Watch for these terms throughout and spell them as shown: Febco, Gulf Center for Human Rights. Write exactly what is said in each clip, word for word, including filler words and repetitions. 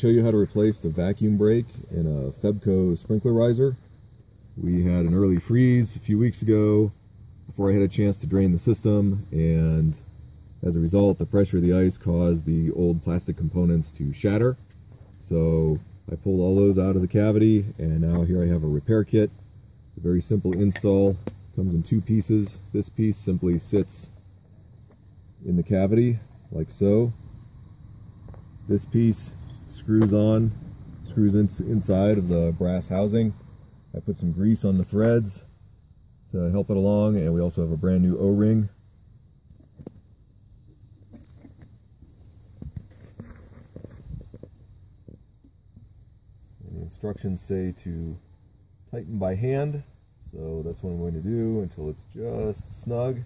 show you how to replace the vacuum brake in a Febco sprinkler riser. We had an early freeze a few weeks ago before I had a chance to drain the system, and as a result the pressure of the ice caused the old plastic components to shatter. So I pulled all those out of the cavity, and now here I have a repair kit. It's a very simple install. It comes in two pieces. This piece simply sits in the cavity like so. This piece screws on, screws in, inside of the brass housing. I put some grease on the threads to help it along, and we also have a brand new O-ring. And the instructions say to tighten by hand, so that's what I'm going to do until it's just snug.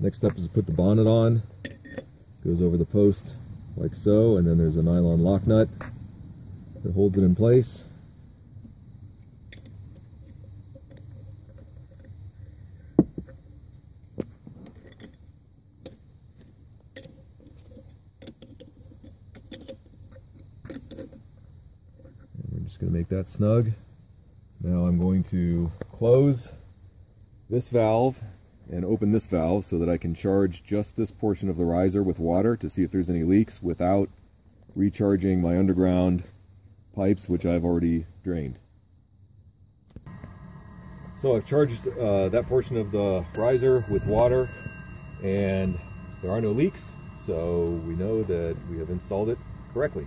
Next step is to put the bonnet on. Goes over the post like so, and then there's a nylon lock nut that holds it in place. And we're just going to make that snug. Now I'm going to close this valve and open this valve so that I can charge just this portion of the riser with water to see if there's any leaks without recharging my underground pipes, which I've already drained. So I've charged uh, that portion of the riser with water, and there are no leaks, so we know that we have installed it correctly.